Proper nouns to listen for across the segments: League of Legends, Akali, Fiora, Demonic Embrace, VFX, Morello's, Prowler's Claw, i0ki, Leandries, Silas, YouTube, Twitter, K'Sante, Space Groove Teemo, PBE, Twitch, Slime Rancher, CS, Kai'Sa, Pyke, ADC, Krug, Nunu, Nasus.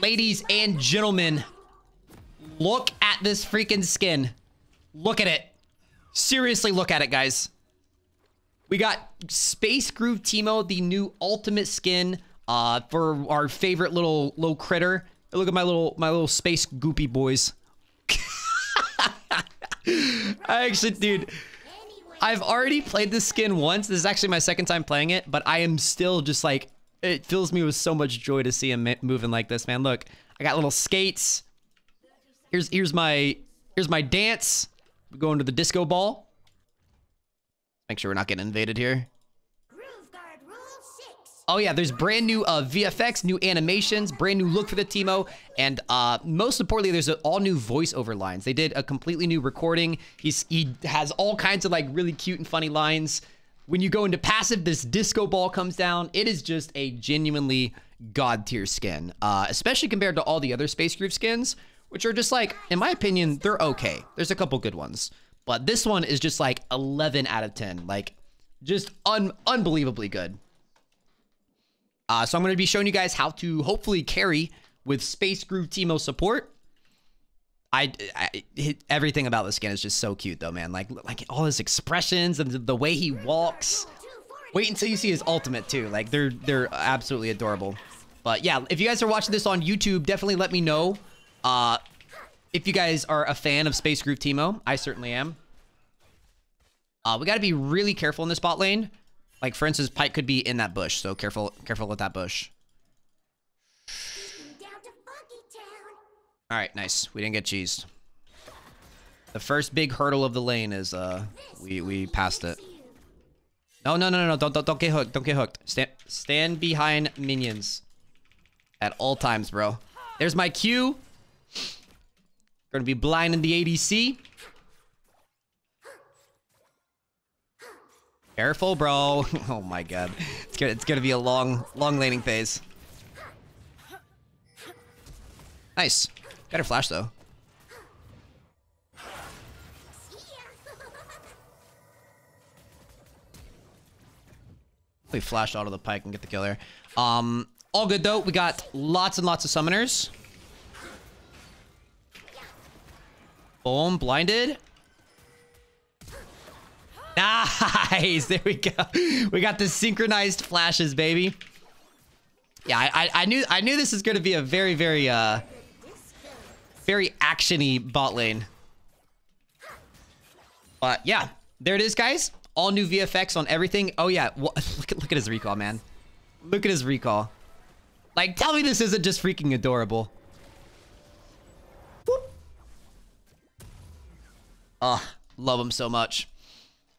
Ladies and gentlemen, look at this freaking skin. Look at it. Seriously, look at it, guys. We got Space Groove Teemo, the new ultimate skin for our favorite little critter. Look at my little space goopy boys. I actually, dude, I've already played this skin once. This is actually my second time playing it, but I am still just like, it fills me with so much joy to see him moving like this, man. Look, I got little skates. Here's my dance. We're going to the disco ball. Make sure we're not getting invaded here. Oh yeah, there's brand new VFX, new animations, brand new look for the Teemo, and most importantly, there's all new voiceover lines. They did a completely new recording. He has all kinds of like really cute and funny lines. When you go into passive, this disco ball comes down. It is just a genuinely god tier skin, especially compared to all the other Space Groove skins, which are just like, in my opinion, they're okay. There's a couple good ones, but this one is just like 11 out of 10, like just unbelievably good. So I'm going to be showing you guys how to hopefully carry with Space Groove Teemo support. Everything about this skin is just so cute, though, man. Like all his expressions and the way he walks. Wait until you see his ultimate, too. Like, they're absolutely adorable. But, yeah, if you guys are watching this on YouTube, definitely let me know if you guys are a fan of Space Groove Teemo. I certainly am. We got to be really careful in this bot lane. Like, for instance, Pyke could be in that bush, so careful with that bush. All right, nice. We didn't get cheesed. The first big hurdle of the lane is we passed it. No, don't get hooked. Don't get hooked. Stand behind minions at all times, bro. There's my Q. Going to be blinding the ADC. Careful, bro. Oh my god. It's gonna be a long laning phase. Nice. Got her flash though. We flashed out of the Pyke and get the kill there. All good though. We got lots and lots of summoners. Boom, blinded. Nice, there we go. We got the synchronized flashes, baby. Yeah, I knew this is going to be a very actiony bot lane. But yeah, there it is, guys. All new VFX on everything. Oh yeah, look at his recall, man. Look at his recall. Like, tell me this isn't just freaking adorable. Whoop. Oh, love him so much.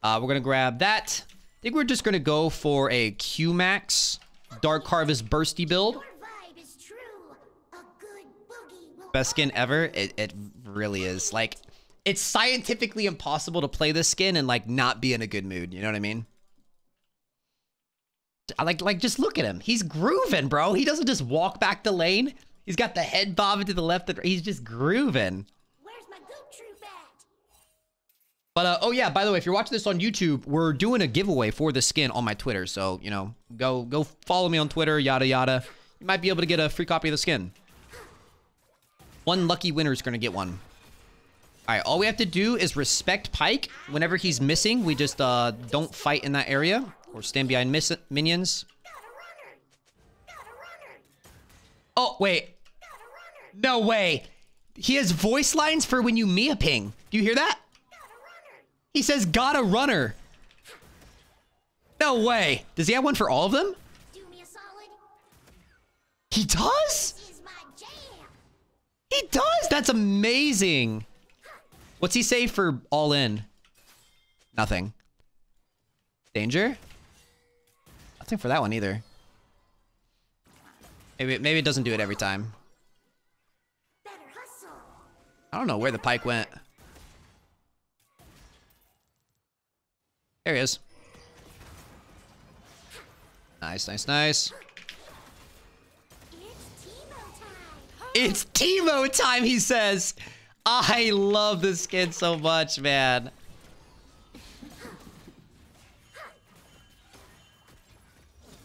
We're going to grab that. I think we're just going to go for a Q-Max Dark Harvest Bursty build. Best skin ever. It really is. Like, it's scientifically impossible to play this skin and, like, not be in a good mood. You know what I mean? Like, just look at him. He's grooving, bro. He doesn't just walk back the lane. He's got the head bobbing to the left. He's just grooving. But, oh yeah, by the way, if you're watching this on YouTube, we're doing a giveaway for the skin on my Twitter. So, you know, go follow me on Twitter, yada, yada. You might be able to get a free copy of the skin. One lucky winner is going to get one. All right, all we have to do is respect Pyke. Whenever he's missing, we just don't fight in that area or stand behind minions. Not a runner. Oh, wait. No way. He has voice lines for when you Mia ping. Do you hear that? He says, got a runner. No way. Does he have one for all of them? Do me a solid. He does? This is my jam. He does? That's amazing. What's he say for all in? Nothing. Danger? Nothing for that one either. Maybe it doesn't do it every time. Better hustle. I don't know where the Pyke went. There he is. Nice. It's Teemo time, he says. I love this skin so much, man.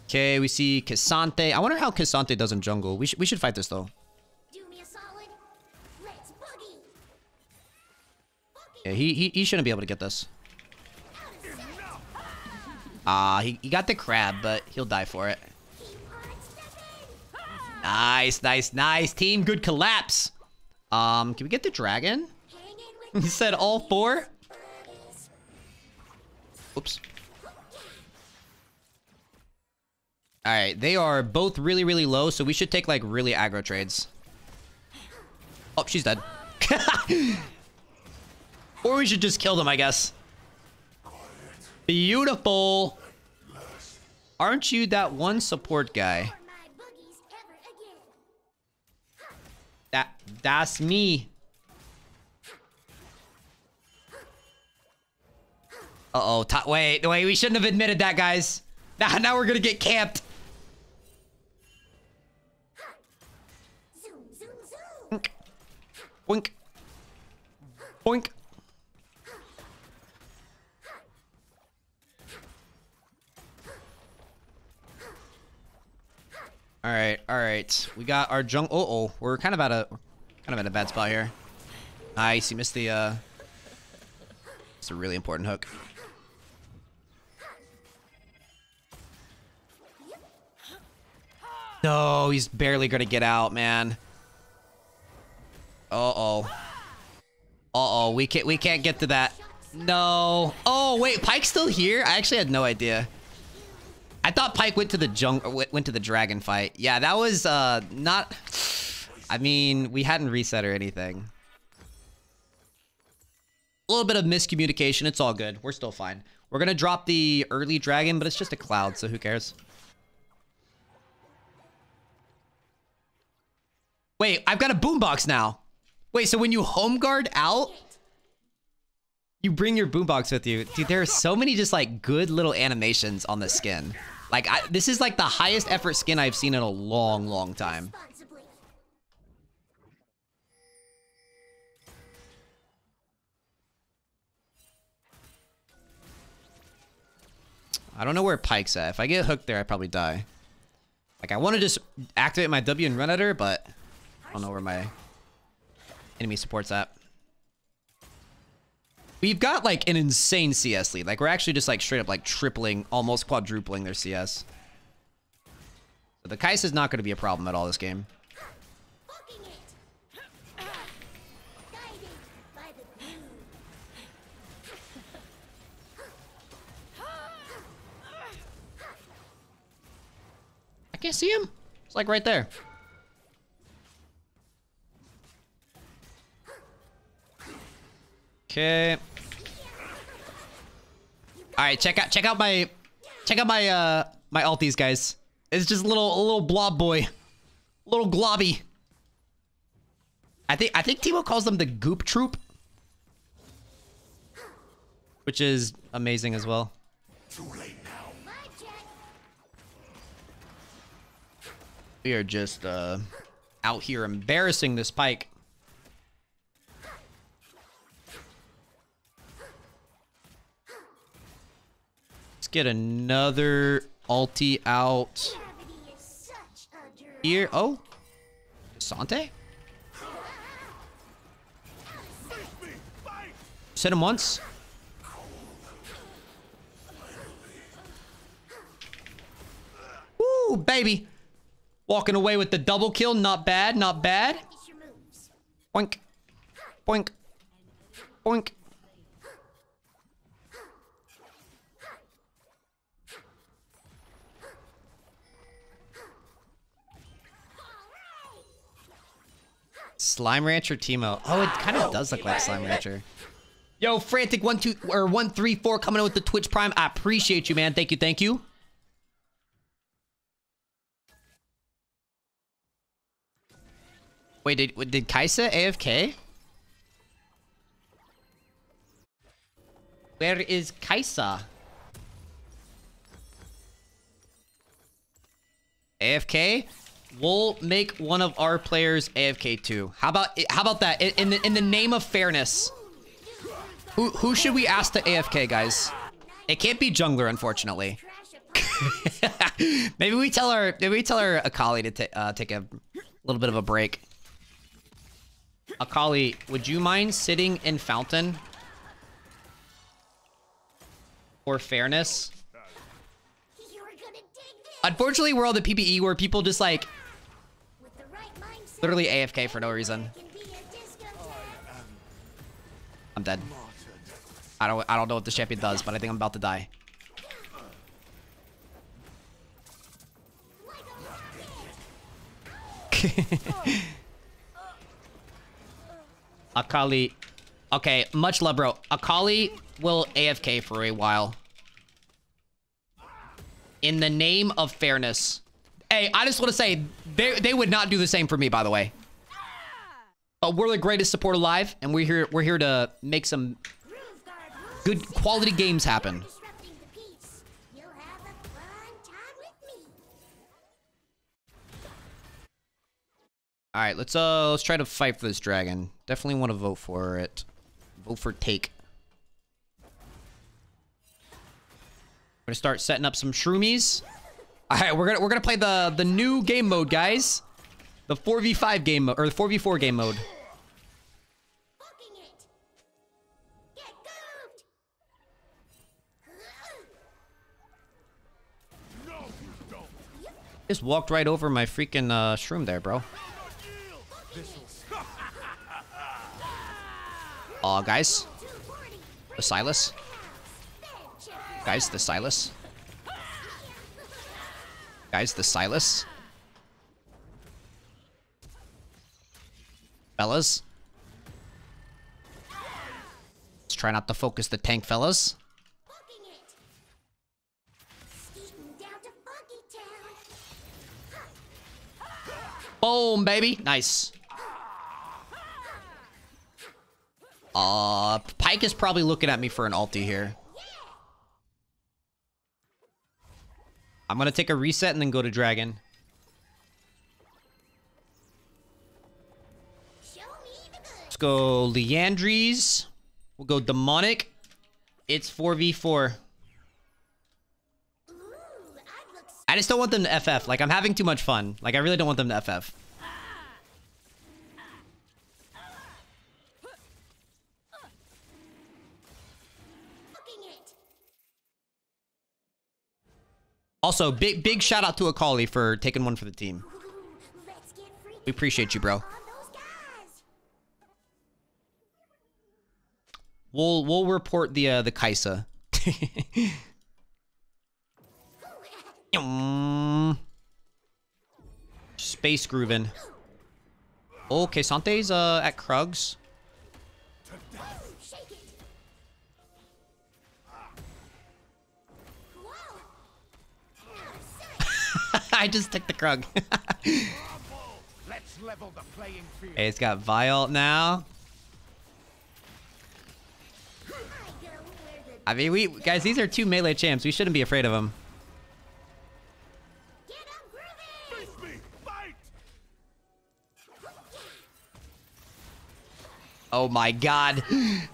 Okay, we see K'Sante. I wonder how K'Sante doesn't jungle. We should fight this, though. Yeah, he shouldn't be able to get this. He got the crab, but he'll die for it. Nice, nice, nice. Team, good collapse. Can we get the dragon? He said all four? Oops. Alright, they are both really, really low, so we should take, like, really aggro trades. Oh, she's dead. Or we should just kill them, I guess. Beautiful. Aren't you that one support guy? That's me. Uh-oh, wait, we shouldn't have admitted that, guys. Now we're gonna get camped. Boink. Boink. Boink. Alright, alright. We got our jungle. Uh-oh. We're kind of at a bad spot here. Nice, he missed the it's a really important hook. No, he's barely gonna get out, man. Uh-oh. Uh-oh, we can't get to that. No. Oh, wait, Pyke's still here? I actually had no idea. I thought Pyke went to the dragon fight. Yeah, that was not... I mean, we hadn't reset or anything. A little bit of miscommunication. It's all good. We're still fine. We're gonna drop the early dragon, but it's just a cloud, so who cares? Wait, I've got a boombox now. Wait, so when you home guard out, you bring your boombox with you. Dude, there are so many just like good little animations on this skin. Like, this is like the highest effort skin I've seen in a long, long time. I don't know where Pyke's at. If I get hooked there, I probably die. Like, I want to just activate my W and run at her, but... I don't know where my enemy support's at. We've got like an insane CS lead. Like we're actually just like straight up like tripling, almost quadrupling their CS. So the Kai'Sa is not going to be a problem at all this game. I can't see him. It's like right there. Okay. All right, check out my ulties, guys. It's just a little blob boy, little globby. I think Teemo calls them the Goop Troop, which is amazing as well. We are just out here embarrassing this Pyke. Get another ulti out here. Oh, K'Sante? Set him once. Woo, baby. Walking away with the double kill. Not bad, not bad. Boink. Boink. Boink. Slime Rancher Teemo. Oh, it kind of does look like Slime Rancher. Yo, Frantic 134 coming in with the Twitch Prime. I appreciate you, man. Thank you, thank you. Wait, did Kai'Sa AFK? Where is Kai'Sa? AFK? We'll make one of our players AFK too. How about that? In the name of fairness, who should we ask to AFK, guys? It can't be jungler, unfortunately. maybe we tell our Akali to take a little bit of a break. Akali, would you mind sitting in fountain? or fairness. Unfortunately, we're on the PBE where people just like literally AFK for no reason. I'm dead. I don't know what this champion does, but I think I'm about to die. Akali. Okay, much love, bro. Akali will AFK for a while. In the name of fairness. Hey, I just want to say, they would not do the same for me, by the way. But we're the greatest support alive, and we're here to make some good quality games happen. All right, let's try to fight for this dragon. Definitely want to vote for it. Vote for take. We're gonna start setting up some shroomies. All right, we're gonna play the new game mode, guys. The 4v5 game mode, or the 4v4 game mode. Just walked right over my freaking shroom there, bro. Aw, guys. The Silas. Guys, the Silas. Guys, the Silas. Fellas. Let's try not to focus the tank, fellas. Boom, baby. Nice. Pyke is probably looking at me for an ulti here. I'm gonna take a reset and then go to dragon. Let's go Leandries. We'll go demonic. It's 4v4. I just don't want them to FF. Like, I'm having too much fun. Like, I really don't want them to FF. Also, big shout out to Akali for taking one for the team. We appreciate you, bro. We'll report the Kai'Sa. Space grooving. Oh, K'Sante's at Krug's. I just took the Krug. Hey, it's got Vile now. I mean, guys, these are two melee champs. We shouldn't be afraid of them. Oh my god.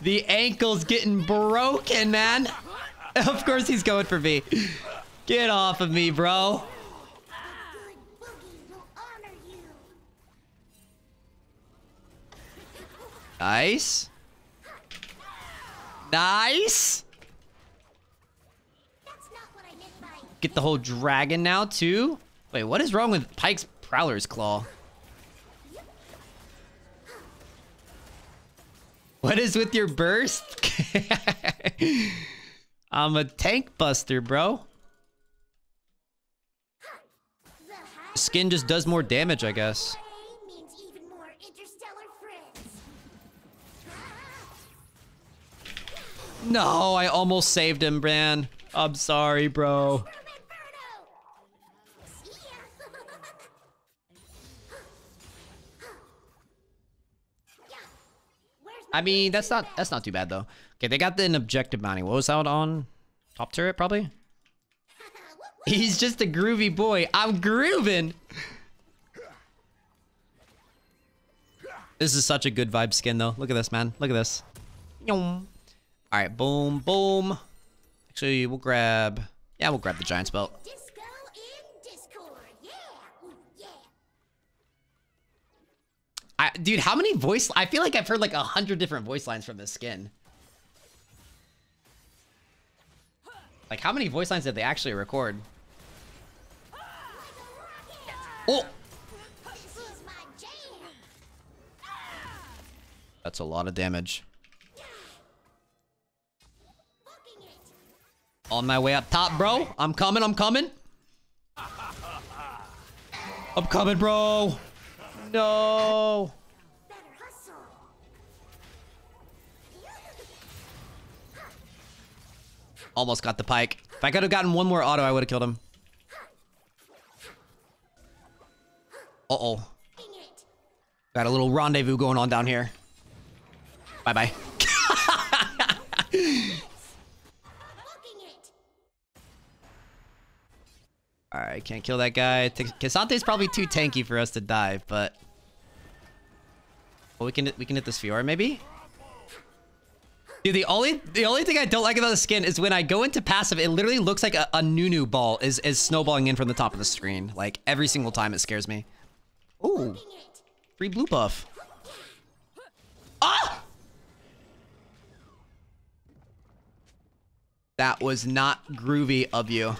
The ankle's getting broken, man. Of course he's going for me. Get off of me, bro. Nice. Nice. Get the whole dragon now, too. Wait, what is wrong with Pyke's Prowler's Claw? What is with your burst? I'm a tank buster, bro. Skin just does more damage, I guess. No, I almost saved him, Bran. I'm sorry, bro. I mean, that's not too bad though. Okay, they got an objective bounty. What was out on top turret, probably? He's just a groovy boy. I'm grooving. This is such a good vibe skin though. Look at this, man. Look at this. Yum. All right, boom, boom. Actually, we'll grab the giant's belt. Disco in Discord. Yeah. Dude, how many voice? I feel like I've heard like 100 different voice lines from this skin. Like, how many voice lines did they actually record? Oh! That's a lot of damage. On my way up top, bro. I'm coming, I'm coming. I'm coming, bro. No. Almost got the Pyke. If I could have gotten one more auto, I would have killed him. Uh-oh. Got a little rendezvous going on down here. Bye-bye. Alright, can't kill that guy. K'Sante's probably too tanky for us to dive, but... Well, we can hit this Fiora, maybe? Dude, the only thing I don't like about the skin is when I go into passive, it literally looks like a Nunu ball is snowballing in from the top of the screen. Like, every single time it scares me. Ooh. Free blue buff. Ah! That was not groovy of you.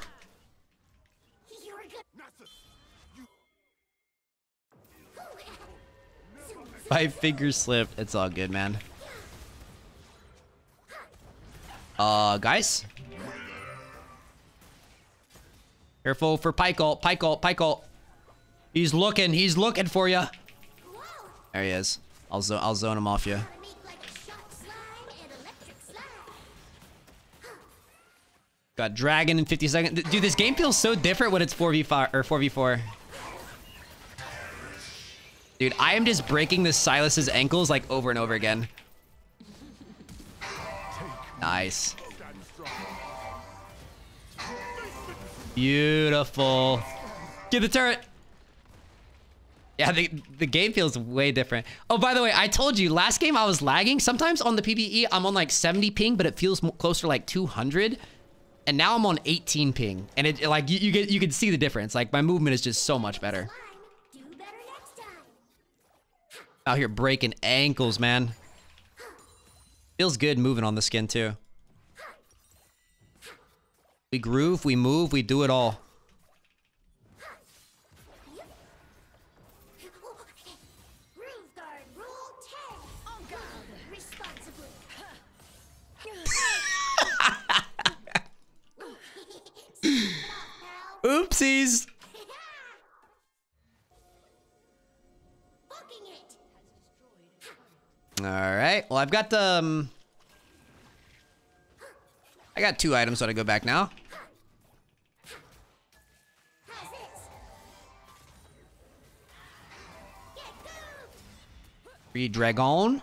My finger slipped. It's all good, man. Guys? Careful for Pyke ult, Pyke ult, Pyke ult. He's looking for you. There he is. I'll zone him off you. Got dragon in 50 seconds. Dude, this game feels so different when it's 4v5 or 4v4. Dude, I am just breaking the Silas's ankles like over and over again. Nice. Beautiful. Get the turret. Yeah, the game feels way different. Oh, by the way, I told you last game I was lagging. Sometimes on the PBE, I'm on like 70 ping, but it feels closer to like 200. And now I'm on 18 ping, and it like you can see the difference. Like my movement is just so much better. Out here breaking ankles, man. Feels good moving on the skin, too. We groove, we move, we do it all. Oopsies! Alright, well I've got the... I got 2 items, so I go back now. Free Dragon.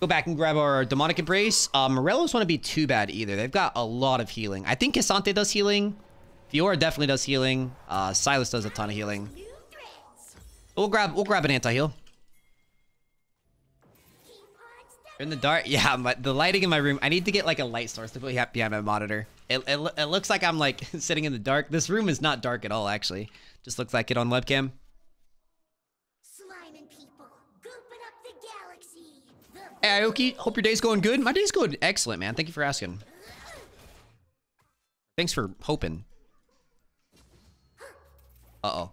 Go back and grab our Demonic Embrace. Morello's wouldn't be too bad either. They've got a lot of healing. I think K'Sante does healing. Fiora definitely does healing. Silas does a ton of healing. We'll grab an anti-heal. In the dark? Yeah, the lighting in my room. I need to get like a light source to put behind my monitor. It looks like I'm like sitting in the dark. This room is not dark at all, actually. Just looks like it on webcam. Sliming people, gooping up the galaxy. Hey, i0ki, hope your day's going good. My day's going excellent, man. Thank you for asking. Thanks for hoping. Uh-oh.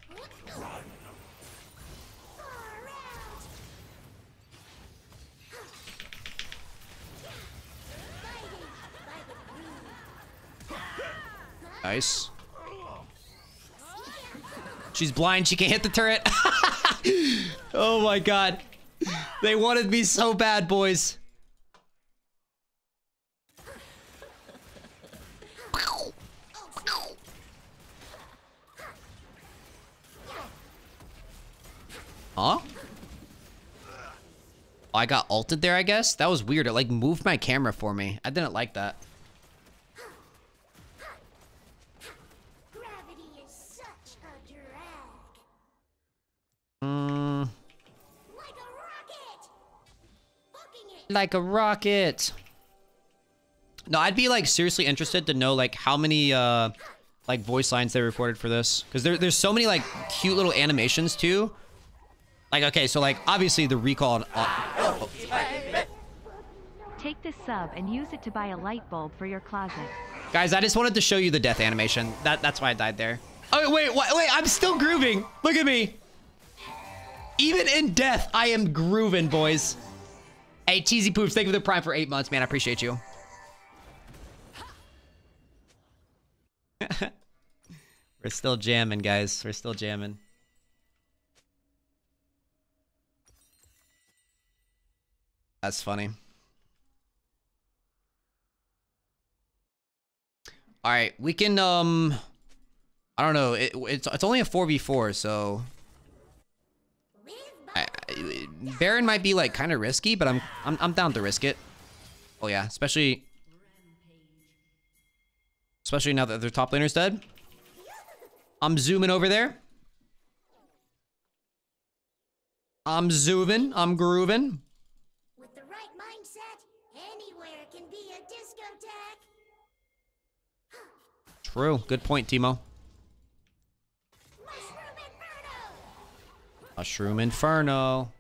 Nice. She's blind. She can't hit the turret. Oh my god. They wanted me so bad, boys. Huh? I got ulted there, I guess? That was weird. It like moved my camera for me. I didn't like that. Like a rocket. No, I'd be like seriously interested to know like how many like voice lines they recorded for this, because there's so many like cute little animations too. Like okay, so like obviously the recall. Take this sub and use it to buy a light bulb for your closet. Guys, I just wanted to show you the death animation. That's why I died there. Oh, wait, I'm still grooving. Look at me. Even in death, I am grooving, boys. Hey, Cheesy Poops, thank you for the prime for 8 months, man. I appreciate you. We're still jamming, guys. We're still jamming. That's funny. All right, we can, I don't know. It's only a 4v4, so... Baron might be like kind of risky, but I'm down to risk it. Oh yeah, especially now that their top laner's dead. I'm zooming over there. I'm zooming. I'm grooving. With the right mindset, anywhere can be a discotheque. True. Good point, Teemo. Mushroom Inferno.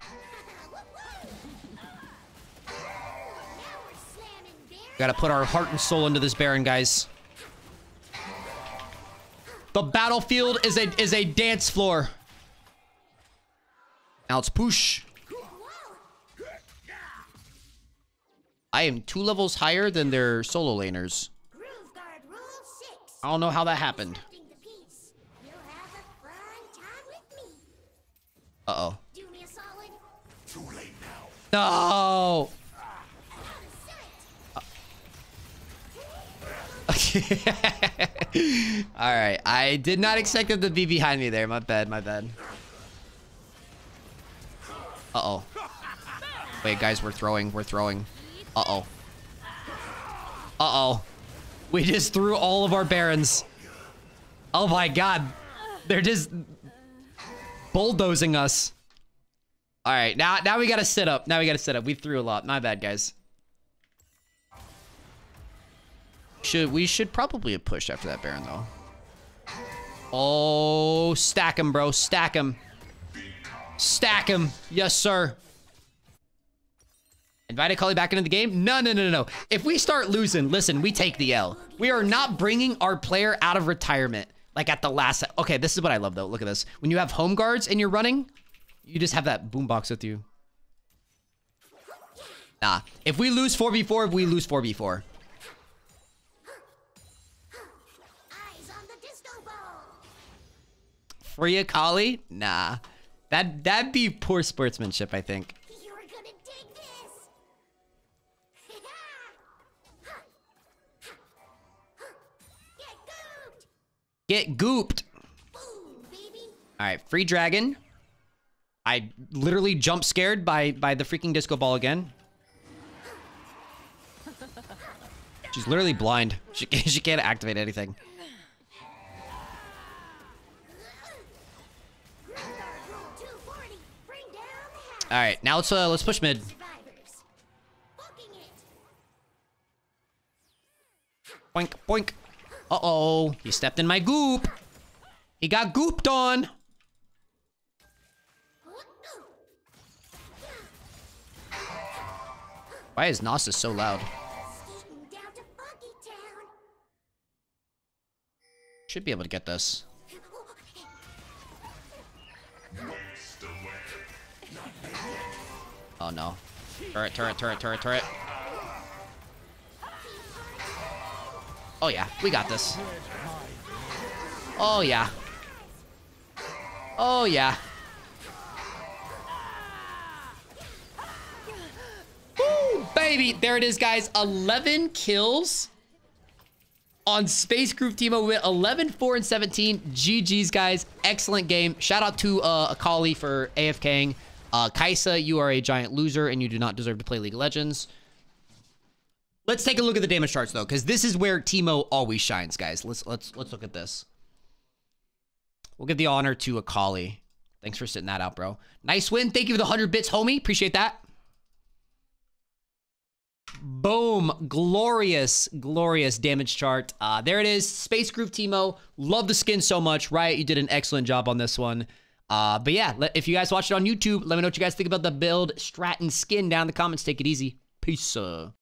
Gotta put our heart and soul into this Baron, guys. The battlefield is a dance floor. Now it's push. I am 2 levels higher than their solo laners. I don't know how that happened. Uh-oh. No! Alright, I did not expect them to be behind me there. My bad, my bad. Uh-oh. Wait, guys, we're throwing. Uh-oh. Uh-oh. We just threw all of our Barons. Oh my god. They're just... bulldozing us. All right, now we gotta sit up. We threw a lot. My bad, guys. We should probably have pushed after that Baron though. Oh, stack him, bro. Stack him. Yes, sir. Invite Akali back into the game? No. If we start losing, listen, we take the L. We are not bringing our player out of retirement. Like at the last... Okay, this is what I love, though. Look at this. When you have home guards and you're running, you just have that boombox with you. Nah. If we lose 4v4, we lose 4v4. Eyes on the disco ball. Free Akali? Nah. That'd be poor sportsmanship, I think. You're gonna dig this. Get gooped. Get gooped. Boom, baby. All right, free dragon. I literally jump scared by the freaking disco ball again. She's literally blind. She can't activate anything. All right, now let's push mid. Boink, boink. Uh-oh, he stepped in my goop. He got gooped on. Why is Nasus so loud? Should be able to get this. Oh no. Turret. Oh yeah, we got this. Oh yeah. Woo, baby! There it is, guys. 11 kills on Space Groove Teemo with 11, 4, and 17. GG's, guys. Excellent game. Shout out to Akali for AFKing. Kai'Sa, you are a giant loser and you do not deserve to play League of Legends. Let's take a look at the damage charts, though, because this is where Teemo always shines, guys. Let's look at this. We'll give the honor to Akali. Thanks for sitting that out, bro. Nice win. Thank you for the 100 bits, homie. Appreciate that. Boom. Glorious, glorious damage chart. There it is. Space Groove Teemo. Love the skin so much. Riot, you did an excellent job on this one. But yeah, if you guys watched it on YouTube, let me know what you guys think about the build, strat, and skin down in the comments. Take it easy. Peace.